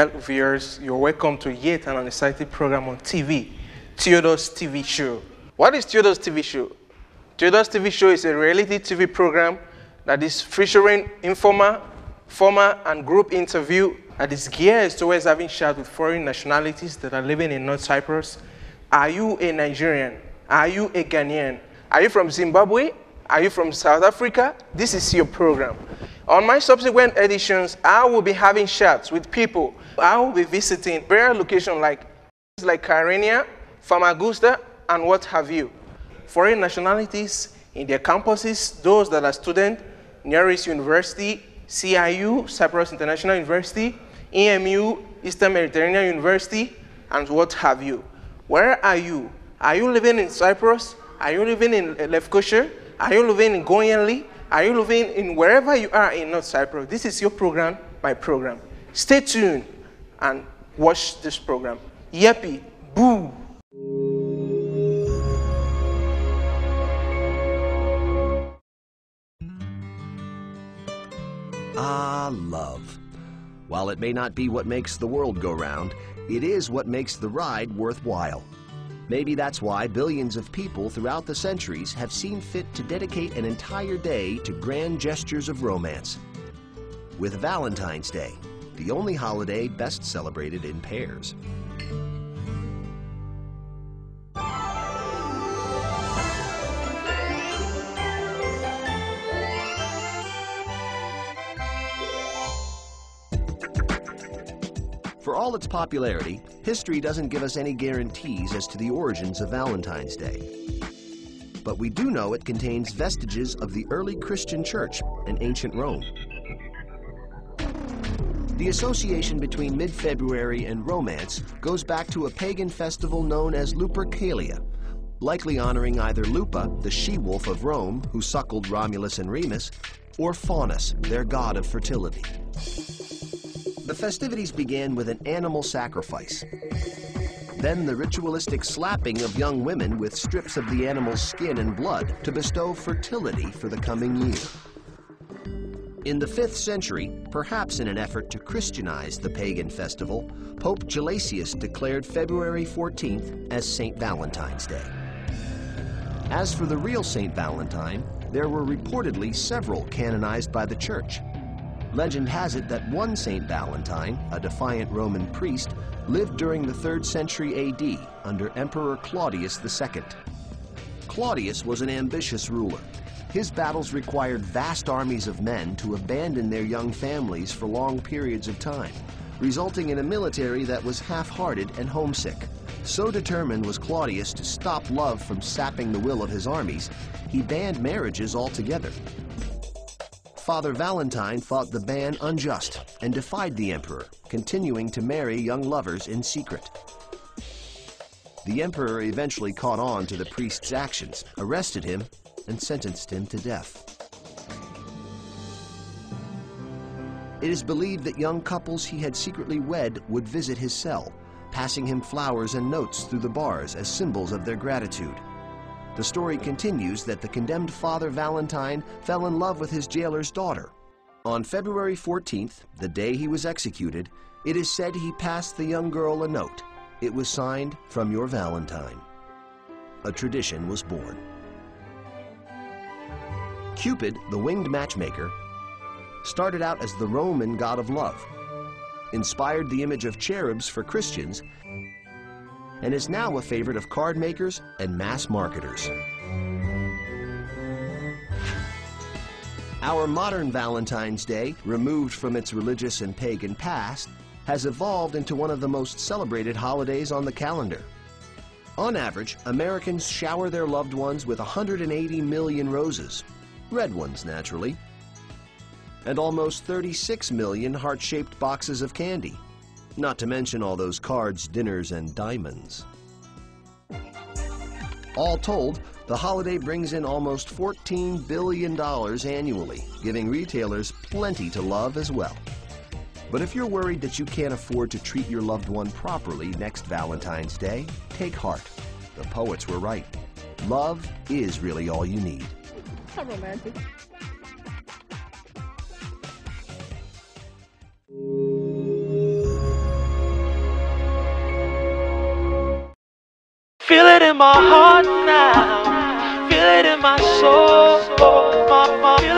Hello viewers, you're welcome to yet an exciting program on TV, Theodore's TV Show. What is Theodore's TV Show? Theodore's TV Show is a reality TV program that is featuring informal, formal, and group interview that is geared towards having chat with foreign nationalities that are living in North Cyprus. Are you a Nigerian? Are you a Ghanaian? Are you from Zimbabwe? Are you from South Africa? This is your program. On my subsequent editions, I will be having chats with people. I will be visiting various locations like Kyrenia, Famagusta, and what have you. Foreign nationalities in their campuses, those that are students, Near East University, CIU, Cyprus International University, EMU, Eastern Mediterranean University, and what have you. Where are you? Are you living in Cyprus? Are you living in Lefkoşa? Are you living in Goyenli? Are you living in wherever you are in North Cyprus? This is your program, my program. Stay tuned and watch this program. Yeppie Boo! Ah, love. While it may not be what makes the world go round, it is what makes the ride worthwhile. Maybe that's why billions of people throughout the centuries have seen fit to dedicate an entire day to grand gestures of romance. With Valentine's Day, the only holiday best celebrated in pairs. For all its popularity, history doesn't give us any guarantees as to the origins of Valentine's Day. But we do know it contains vestiges of the early Christian church and ancient Rome. The association between mid-February and romance goes back to a pagan festival known as Lupercalia, likely honoring either Lupa, the she-wolf of Rome who suckled Romulus and Remus, or Faunus, their god of fertility. The festivities began with an animal sacrifice. Then the ritualistic slapping of young women with strips of the animal's skin and blood to bestow fertility for the coming year. In the 5th century, perhaps in an effort to Christianize the pagan festival, Pope Gelasius declared February 14th as Saint Valentine's Day. As for the real Saint Valentine, there were reportedly several canonized by the Church. Legend has it that one Saint Valentine, a defiant Roman priest, lived during the 3rd century AD under Emperor Claudius II. Claudius was an ambitious ruler. His battles required vast armies of men to abandon their young families for long periods of time, resulting in a military that was half-hearted and homesick. So determined was Claudius to stop love from sapping the will of his armies, he banned marriages altogether. Father Valentine thought the ban unjust and defied the emperor, continuing to marry young lovers in secret. The emperor eventually caught on to the priest's actions, arrested him, and sentenced him to death. It is believed that young couples he had secretly wed would visit his cell, passing him flowers and notes through the bars as symbols of their gratitude. The story continues that the condemned Father Valentine fell in love with his jailer's daughter. On February 14th, the day he was executed, it is said he passed the young girl a note. It was signed, "From Your Valentine." A tradition was born. Cupid, the winged matchmaker, started out as the Roman god of love, inspired the image of cherubs for Christians, and is now a favorite of card makers and mass marketers. Our modern Valentine's Day, removed from its religious and pagan past, has evolved into one of the most celebrated holidays on the calendar. On average, Americans shower their loved ones with 180 million roses, red ones naturally, and almost 36 million heart-shaped boxes of candy. Not to mention all those cards, dinners, and diamonds. All told, the holiday brings in almost $14 billion annually, giving retailers plenty to love as well. But if you're worried that you can't afford to treat your loved one properly next Valentine's Day, take heart. The poets were right. Love is really all you need. How romantic. Thank you. my heart now, feel it in my soul, feel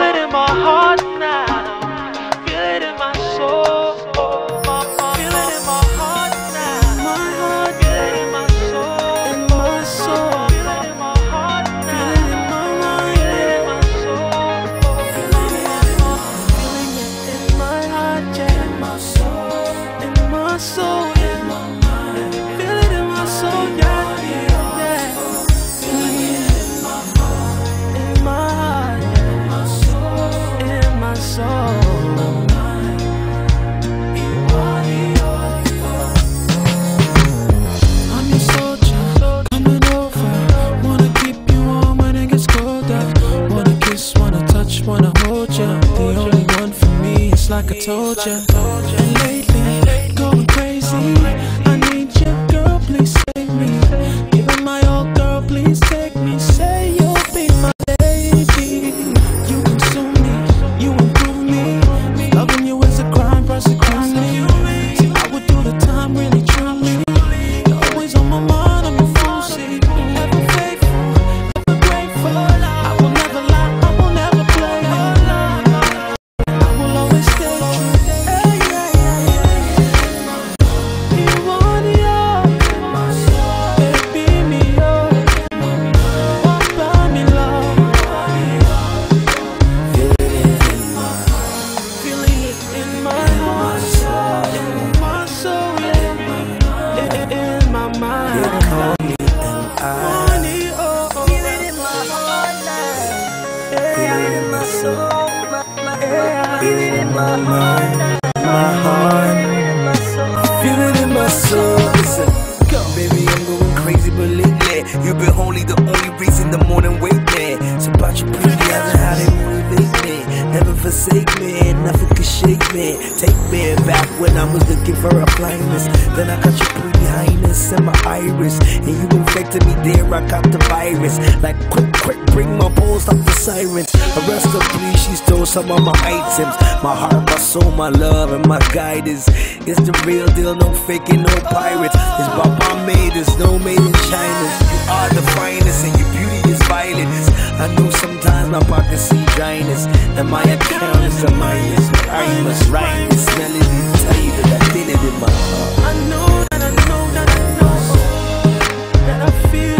it in my heart now, feel it in my soul, feel it in my heart now, my heart, feel it in my soul, in my soul, feel it in my heart now, feel it in my mind, feel it in my soul, feel it in my heart, feeling it in my heart, yeah, in my soul, in my soul. Like I told ya, and lately, going crazy. I need you, girl, please save me. Give me my old girl, please take me. Say you'll be my baby. You consume me, you improve me. Loving you is a crime, press a crime me. So I would do the time, really truly. You're always on my mind, I'm a fool. Ever faithful, ever grateful. I will never lie, I will never play. I will always. Like quick, bring my balls like the sirens. A rest of peace, she stole some of my items. My heart, my soul, my love, and my guidance. It's the real deal, no faking, no pirates. It's about my maidens, no made in China. You are the finest, and your beauty is violence. I know sometimes my pockets see dryness, and my account is a minus. I must write this melody, tell you that I feel it in my heart. I know that I know that I know that I feel.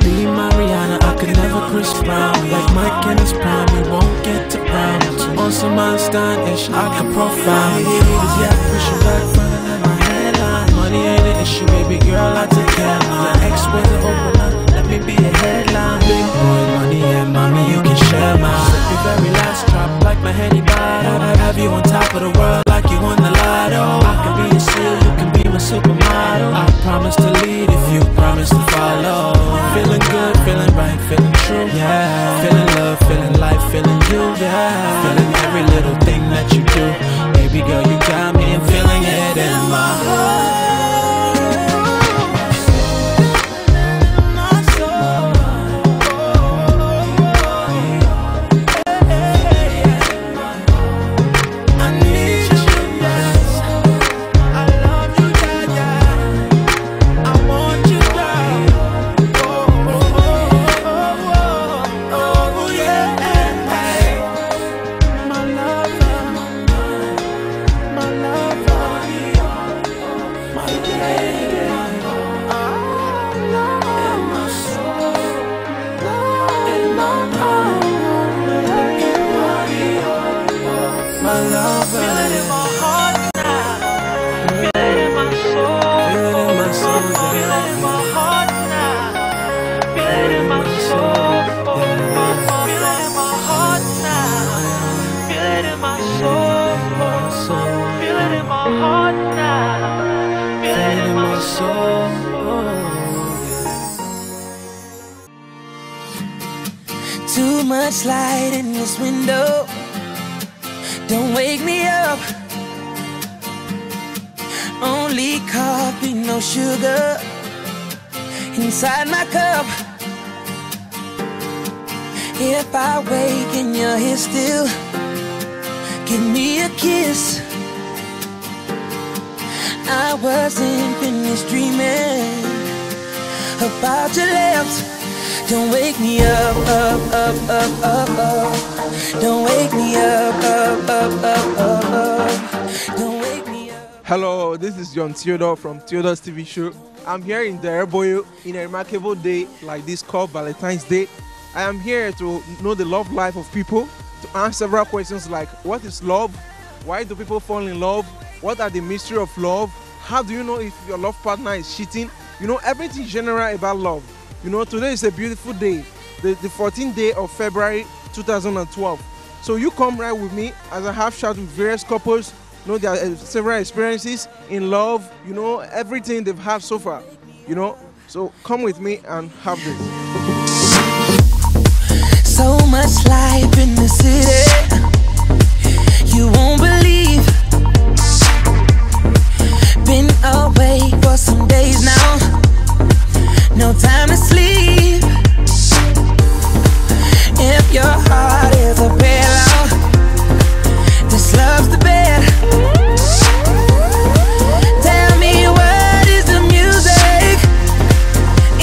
Be my Rihanna, I could never Chris Brown. Like Mike and his prime, we won't get to prime. On some Einstein-ish, I can profile. Here it is, yeah, push your back further than my headline. Money ain't an issue, baby girl, I take care. My ex was an open, let me be a headline. Big boy, money and mommy, you can share mine. Slip your very last drop, like my handy bottle. I have you on top of the world, like you on the lotto. I can be a seal, you can be my supermodel. I promise to lead if you promise to follow. Feeling good, feeling right, feeling true, yeah. Feeling love, feeling life, feeling you, yeah. Feeling every little thing that you do. Baby girl, you got me, I'm feeling it in my heart. Oh Too much light in this window. Don't wake me up. Only coffee, no sugar inside my cup. If I wake and you're here still, give me a kiss. I wasn't finished dreaming about your lips. Don't wake me up. Don't wake me up. Don't wake me up. Hello, this is John Theodore from Theodore's TV Show. I'm here in Dereboyu in a remarkable day like this called Valentine's Day. I am here to know the love life of people, to answer several questions like what is love, why do people fall in love, what are the mystery of love, how do you know if your love partner is cheating, you know, everything general about love. You know, today is a beautiful day, the 14th day of February 2012. So you come right with me as I have chat with various couples. You know, there are several experiences in love, you know, everything they've had so far, you know. So come with me and have this. So much life in the city, you won't believe. Been away for some days now. No time to sleep. If your heart is a pillow, this love's the bed. Tell me what is the music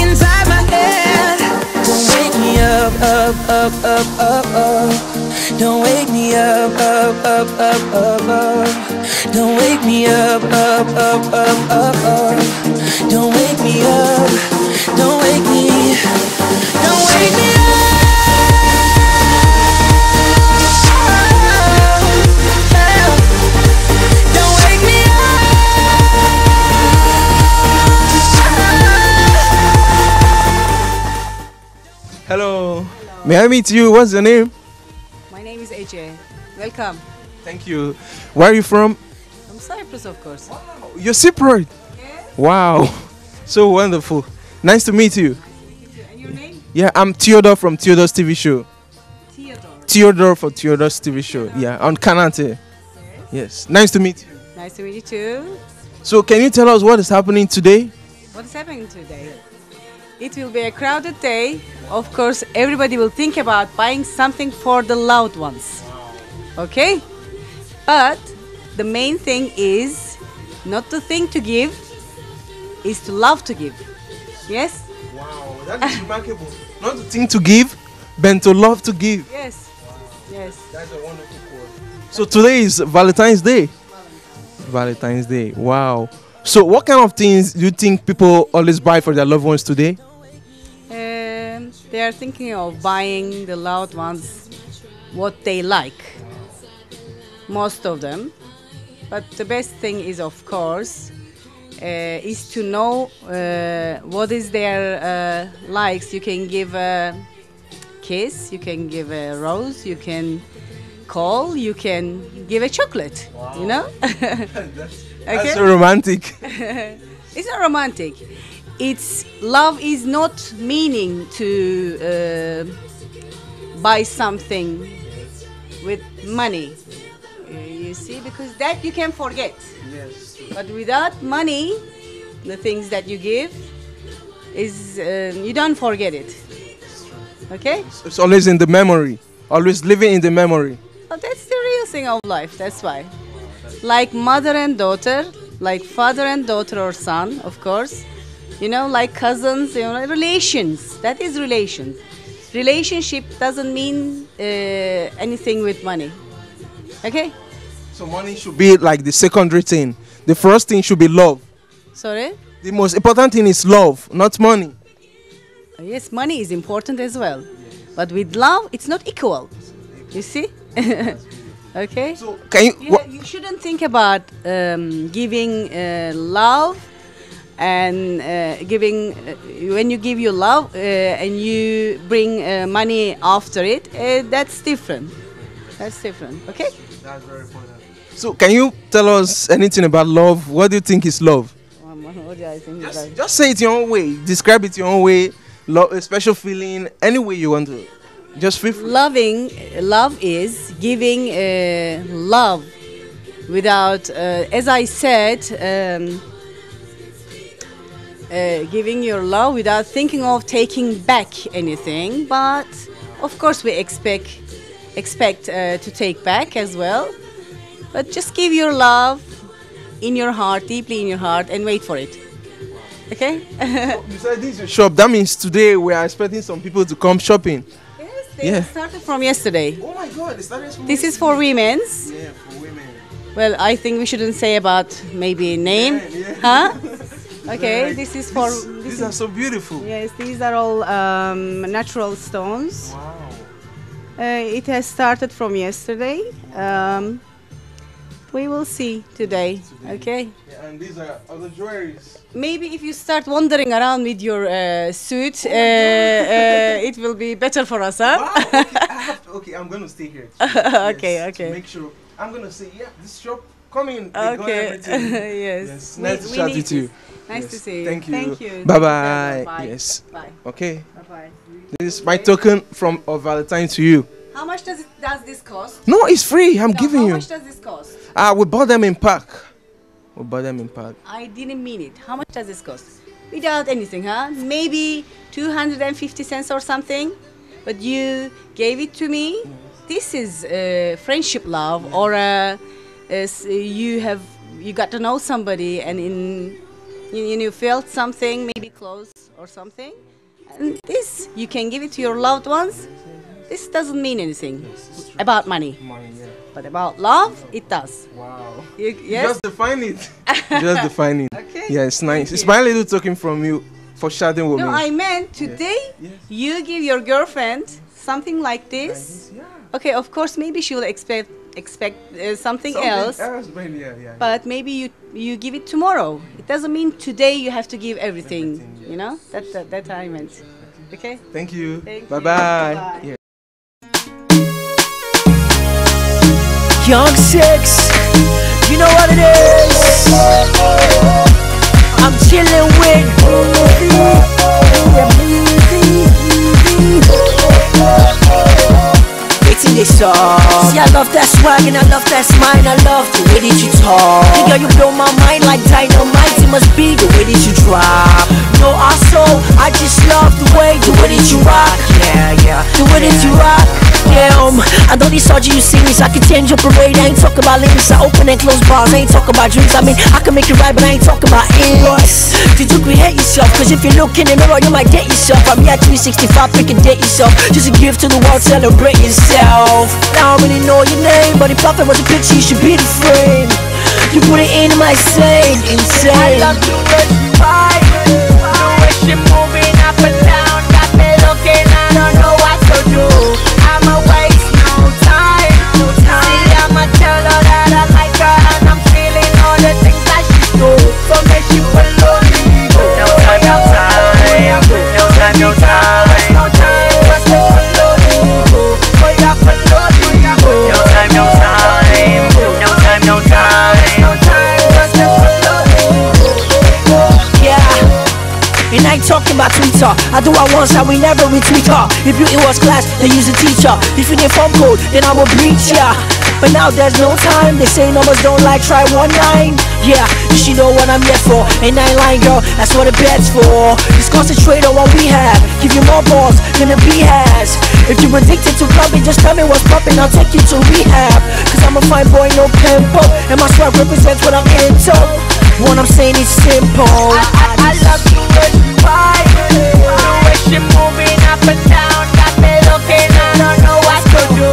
inside my head. Don't wake me up. Don't wake me up. Don't wake me up. Don't wake me up. Don't wake me, don't wake me up, don't wake me up. Hello. Hello, may I meet you? What's your name? My name is AJ. Welcome. Thank you. Where are you from? From Cyprus, of course. Wow. You're Cypriot? Yes. Wow, so wonderful. Nice to meet you. And your name? Yeah, I'm Theodore from Theodore's TV Show. Theodore? Theodore for Theodore's TV Show, yeah, on Kanal 10. Yes. Yes, nice to meet you. Nice to meet you too. So can you tell us what is happening today? What is happening today? It will be a crowded day. Of course, everybody will think about buying something for the loved ones. Okay? But the main thing is not to think to give, is to love to give. Yes. Wow, that is remarkable. Not to think to give, but to love to give. Yes. Wow. Yes. That's a wonderful quote. So today is Valentine's Day. Valentine's Day. Wow. So what kind of things do you think people always buy for their loved ones today? They are thinking of buying the loved ones what they like. Most of them. But the best thing is, of course, is to know what is their likes. You can give a kiss, you can give a rose, you can call, you can give a chocolate. Wow. You know? That's so romantic. It's not romantic. It's love is not meaning to buy something with money. You see, because that you can forget. Yes. But without money, the things that you give is you don't forget it. Okay? It's always in the memory. Always living in the memory. Oh, that's the real thing of life. That's why. Like mother and daughter, like father and daughter or son, of course. You know, like cousins, you know, relations. That is relations. Relationship doesn't mean anything with money. Okay? So money should be like the secondary thing. The first thing should be love. Sorry? The most important thing is love, not money. Yes, money is important as well. Yes. But with love, it's not equal. You see? Okay? So can you shouldn't think about giving love and giving... when you give your love and you bring money after it, that's different. That's different, okay? That's very important. So, can you tell us anything about love? What do you think is love? What do I think is love? Just say it your own way. Describe it your own way. Love, a special feeling, any way you want to. Just feel free. Love is giving love without, as I said, giving your love without thinking of taking back anything. But of course we expect to take back as well. But just give your love in your heart, deeply in your heart, and wait for it. Okay? So, besides this your shop, that means today we are expecting some people to come shopping. Yes, they started from yesterday. Oh my God, they started from yesterday. This is for women's. Yeah, for women. Well, I think we shouldn't say about maybe name. Yeah, yeah. Huh? Okay, like, this is for... These are so beautiful. Yes, these are all natural stones. Wow. It has started from yesterday. We will see today. Okay. Yeah, and these are other jewelries. Maybe if you start wandering around with your suit, it will be better for us, huh? Wow, okay, I'm going to stay here. Okay. Make sure. I'm going to say, yeah, this shop, come in. Okay. Yes. Nice to chat with you. Nice to see you. Thank you. Thank you. Bye-bye. Yes. Bye. Okay. Bye-bye. This is my token from Valentine to you. How much does this cost? No, it's free. I'm giving you. How much does this cost? We bought them in pack. We bought them in pack. I didn't mean it. How much does this cost? Without anything, huh? Maybe 250 cents or something. But you gave it to me. This is friendship love, or you got to know somebody and you felt something, maybe close or something. And this you can give it to your loved ones. This doesn't mean anything about money. But about love, it does. Wow. You just define it. Just define it. Okay. Yeah, it's nice. It's my little token from you for shouting women. No, I meant today you give your girlfriend something like this. Like this, yeah. Okay, of course, maybe she will expect something else. But maybe you give it tomorrow. It doesn't mean today you have to give everything. Yes. You know, that I meant. Okay. Thank you. Bye-bye. Yeah. Young Six, you know what it is. I'm chilling with it's in this song. See, I love that swag and I love that smile. I love the way that you talk. Nigga, you blow my mind like dynamite. It must be the way that you drop. No, also, I just love the way that you rock. Yeah, the way that you rock. I know these songs you see me, so I can change your parade. I ain't talking about lyrics, I open and close bars. I ain't talking about dreams, I mean, I can make it right, but I ain't talking about ends. Did you create yourself? Cause if you look in the mirror, you might date yourself. I'm here at 365, freaking date yourself. Just a gift to the world, celebrate yourself. I don't really know your name, but if perfect was a picture, you should be the frame. You put it in my same, insane. I love the way you ride, the way she moving up and down. Got me looking, I don't know what to do. Talking about Twitter, I do what once and we never retweet her. If beauty was class, they use a teacher. If you need phone code, then I will breach ya. But now there's no time. They say numbers don't lie, try 19. Yeah, you should know what I'm here for. Ain't I lying, girl? That's what the bed's for. Just concentrate on what we have. Give you more balls than a bee has. If you're addicted to clubbing, just tell me what's popping. I'll take you to rehab. Cause I'm a fine boy, no pimple, and my swag represents what I'm into. What I'm saying is simple. I love you when you ride, the way she moving up and down. Got me looking, I don't know what to do.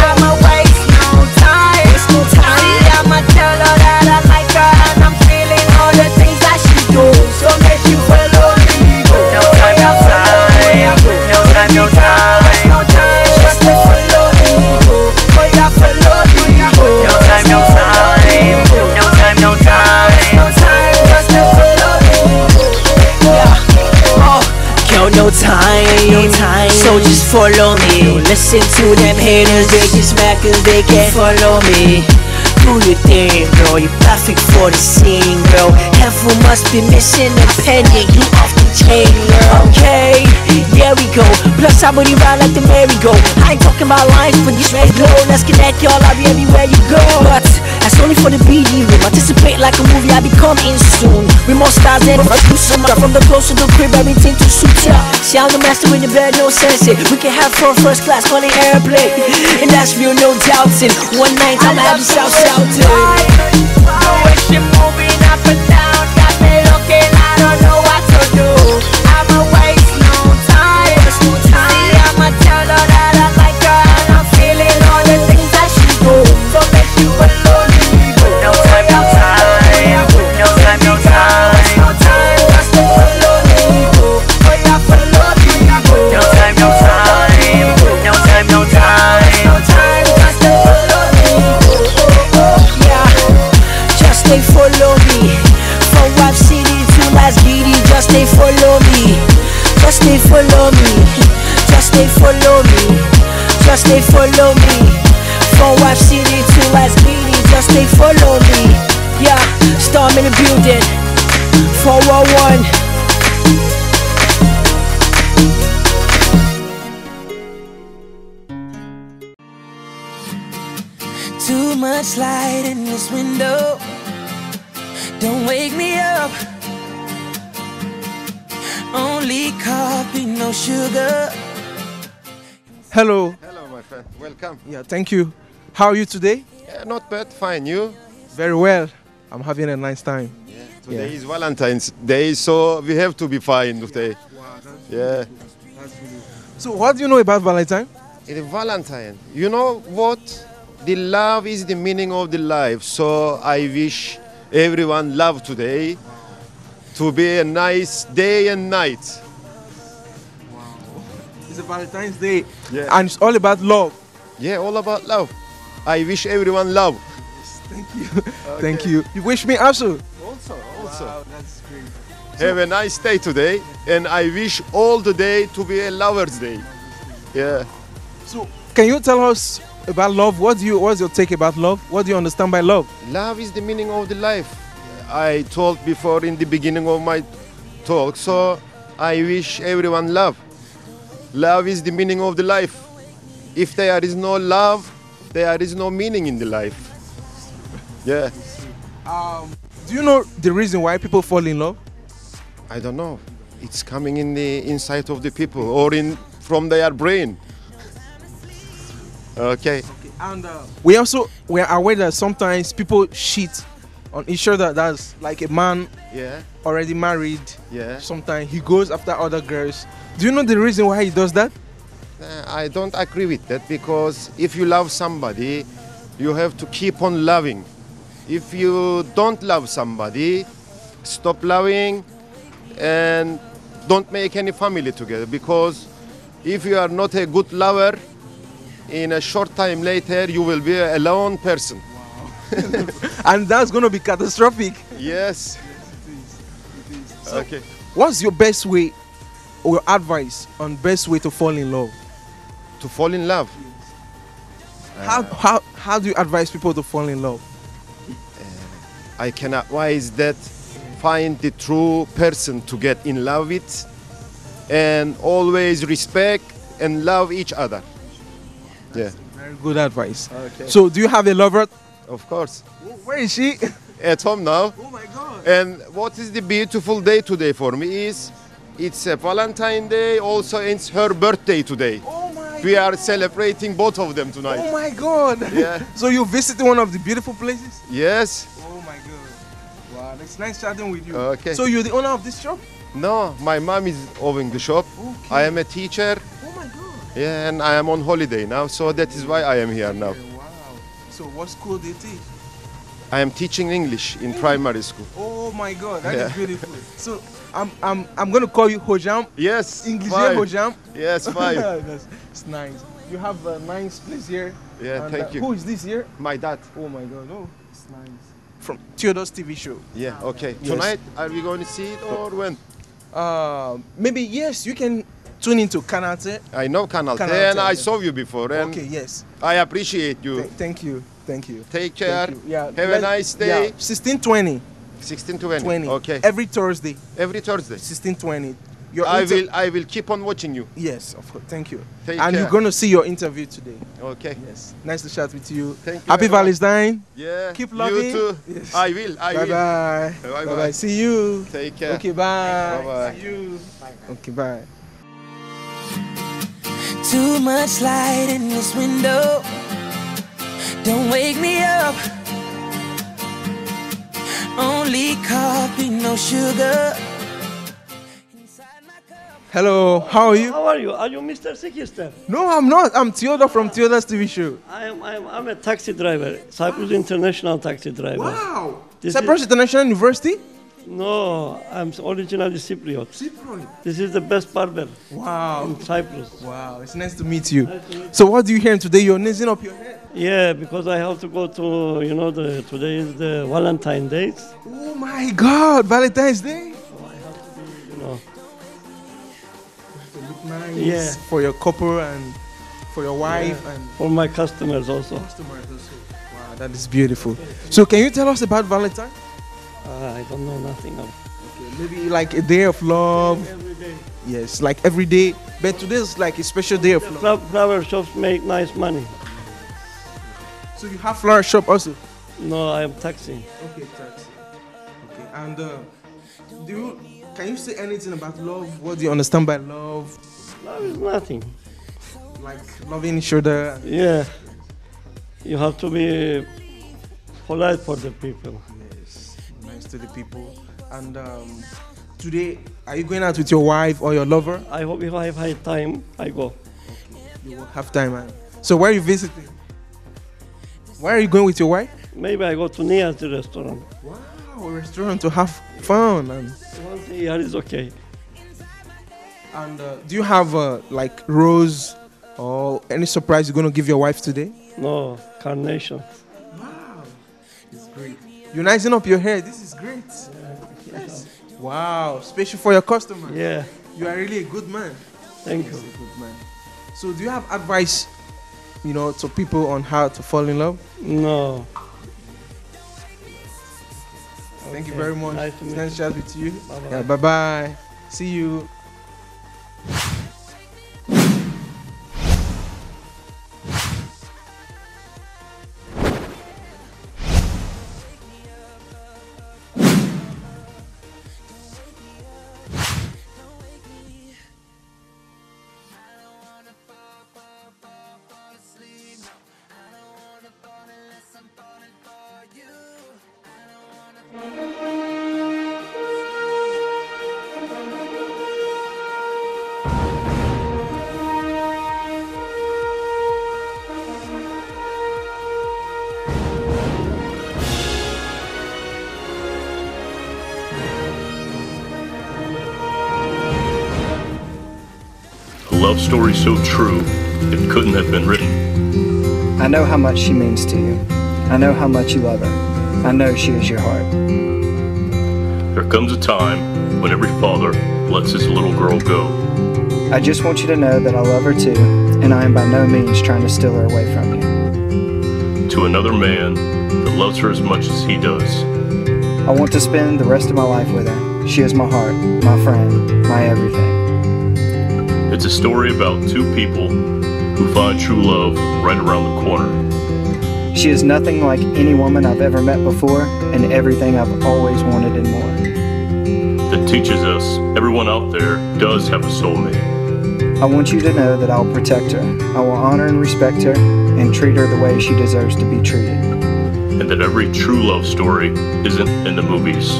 I'ma waste no time. I'ma tell her that I like her, and I'm feeling all the things that she do. So make you follow me. No time, no time. No time, no time. No time, just to follow me. Boy, I follow you. No time, no time. No time, no time. No time, no time, so just follow me. Don't listen to them haters, they just mad cause they can't follow me. do your thing, girl. You're perfect for the scene, girl. Heaven must be missing a penny. You off the chain, girl. Okay, here we go. Plus I booty round like the merry-go. I ain't talking about lines, but you straight go. Let's connect, y'all. I'll be everywhere you go. But that's only for the BD room. Anticipate like a movie. I'll be coming soon. We more stars than from the close to the crib. Everything to suit ya. See, I'm the master in the bed, no sensei. We can have fun first class on the airplane, and that's real, no doubting. One night I'm having South South. They follow me from Wife City to West Beatty. Just they follow me. Yeah, storm in the building. 411. Too much light in this window. Don't wake me up. Only coffee, no sugar. Hello. Welcome. Yeah, thank you. How are you today? Yeah, not bad, fine. You? Very well. I'm having a nice time. Yeah, today is Valentine's Day, so we have to be fine today. Wow, yeah. So what do you know about Valentine? The Valentine. You know what? The love is the meaning of the life. So I wish everyone love today to be a nice day and night. Valentine's Day, yeah. And it's all about love. Yeah, all about love. I wish everyone love. Yes, thank you. Okay. Thank you. You wish me also. Also. Wow, that's great. Have a nice day today, and I wish all the day to be a lover's day. Yeah. So, can you tell us about love? What's your take about love? What do you understand by love? Love is the meaning of the life. I told before in the beginning of my talk. So, I wish everyone love. Love is the meaning of the life. If there is no love, there is no meaning in the life. Yeah. Do you know the reason why people fall in love? I don't know. It's coming in the inside of the people or from their brain. Okay. And we are aware that sometimes people cheat on each other. That's like a man already married. Yeah. Sometimes he goes after other girls. Do you know the reason why he does that? I don't agree with that, because if you love somebody, you have to keep on loving. If you don't love somebody, stop loving and don't make any family together, because if you are not a good lover, in a short time later you will be a lone person. Wow. And that's going to be catastrophic. Yes. Yes, it is. It is. So, okay. What's your best way? Your advice on best way to fall in love? To fall in love? How do you advise people to fall in love? I can advise that find the true person to get in love with, and always respect and love each other. That's very good advice. Okay. So do you have a lover? Of course. Where is she? At home now. Oh my God. And what is the beautiful day today for me is it's a Valentine's Day, also it's her birthday today. Oh my God. We are celebrating both of them tonight. Oh my God! Yeah. So you visited one of the beautiful places? Yes. Oh my God. Wow, that's nice chatting with you. Okay. So you're the owner of this shop? No, my mom is owning the shop. Okay. I am a teacher. Oh my God. Yeah, and I am on holiday now, so that is why I am here now. Wow. So what school do you teach? I am teaching English in primary school. Oh my God, that is beautiful. So I'm going to call you Hojam. Yes, English here, Hojam. Yes, fine. It's nice. You have a nice place here. Yeah, and, thank you. Who is this here? My dad. Oh my God, oh, it's nice. From Theodore's TV show. Yeah, okay. Yes. Tonight, are we going to see it or when? Maybe, yes, you can tune into Kanal 10. I know Kanal 10, I saw you before. And okay, yes. I appreciate you. Thank you. Thank you. Take care. You. Yeah. Have a nice day. Yeah. 1620. 1620. Okay. Every Thursday. Every Thursday. 1620. I will keep on watching you. Yes, of course. Thank you. Take care. You're gonna see your interview today. Okay. Yes. Nice to chat with you. Thank you. Happy Valentine. Yeah. Keep loving. You too. Yes. I will. Bye bye. Bye bye. See you. Take care. Okay. Bye. Bye bye. See you. Bye bye. Okay. Bye. Too much light in this window. Don't wake me up. Only coffee, no sugar. Hello, how are you? How are you? Are you Mr. Sikister? No, I'm not. I'm Theodore from Theodore's TV Show. I'm a taxi driver, Cyprus International taxi driver. Wow! Cyprus International University? No, I'm originally Cypriot. Cypriot? This is the best barber. Wow. In Cyprus. Wow, it's nice to meet you. Nice to meet you. So what do you hear today? You're raising up your head? Yeah, because I have to go to, you know, today is the Valentine's Day. Oh my God, Valentine's Day? So I have to be, you know. Nice. Yeah. For your couple and for your wife, yeah, and for my customers also. Wow, that is beautiful. So can you tell us about Valentine? I don't know nothing of. Okay, maybe like a day of love. Every day. Yes, like every day. But today is like a special day of love. Flower shops make nice money. So you have flower shop also? No, I am taxi. Okay, taxi. Okay, and can you say anything about love? What do you understand by love? Love is nothing. Like loving each other. Yeah. You have to be polite for the people. Yes. Nice to the people. And today, are you going out with your wife or your lover? I hope if I have time, I go. Okay. You will have time. So where are you visiting? Where are you going with your wife? Maybe I go to Nia to the restaurant. Wow, a restaurant to have fun. And once a year is okay. And do you have like rose or any surprise you're going to give your wife today? No, carnation. Wow, it's great. You're nicing up your hair. This is great. Yeah. Yes. Wow, special for your customer. Yeah. You are really a good man. Thank you. A good man. So do you have advice, you know, to people on how to fall in love? No. Thank you very much. Nice to meet you. Nice chat with you. Bye bye. Yeah, bye bye. See you. Love story so true, it couldn't have been written. I know how much she means to you. I know how much you love her. I know she is your heart. There comes a time when every father lets his little girl go. I just want you to know that I love her too, and I am by no means trying to steal her away from you. To another man that loves her as much as he does. I want to spend the rest of my life with her. She is my heart, my friend, my everything. It's a story about two people who find true love right around the corner. She is nothing like any woman I've ever met before, and everything I've always wanted and more. That teaches us everyone out there does have a soulmate. I want you to know that I'll protect her. I will honor and respect her and treat her the way she deserves to be treated. And that every true love story isn't in the movies.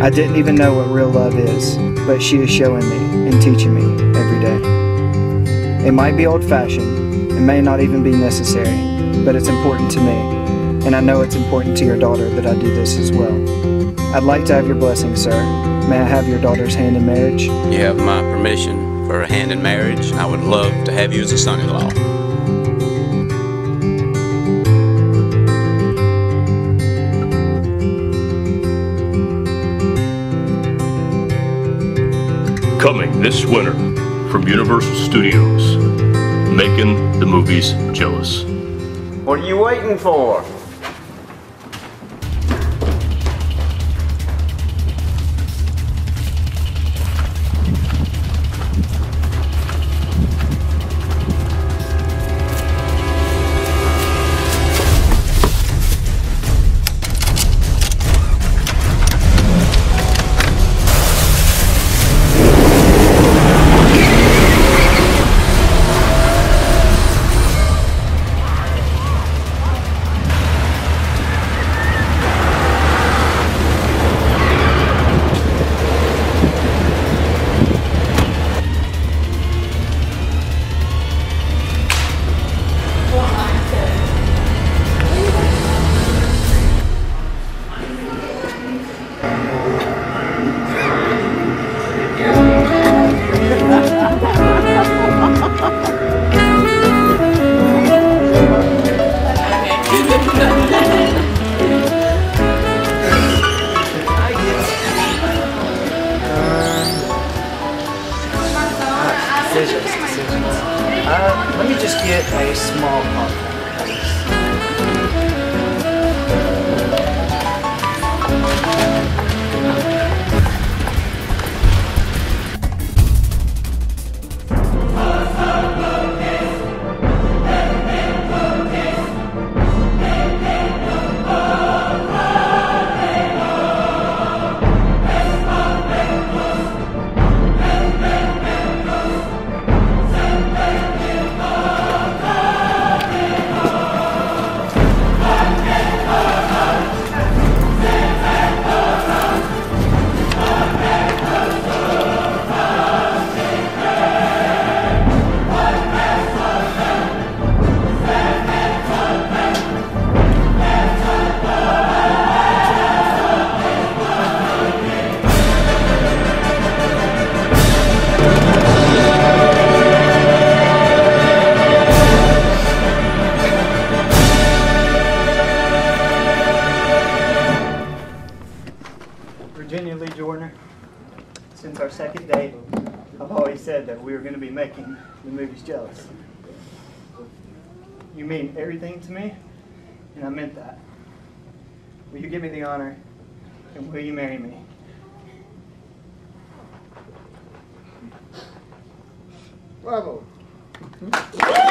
I didn't even know what real love is, but she is showing me and teaching me every day. It might be old-fashioned, it may not even be necessary, but it's important to me, and I know it's important to your daughter that I do this as well. I'd like to have your blessing, sir. May I have your daughter's hand in marriage? You have my permission for a hand in marriage. I would love to have you as a son-in-law. Coming this winter from Universal Studios, Making the Movies Jealous. What are you waiting for? Let me just get a small pump. Since our second date, I've always said that we were going to be making the movies jealous. You mean everything to me, and I meant that. Will you give me the honor, and will you marry me? Bravo! Hmm?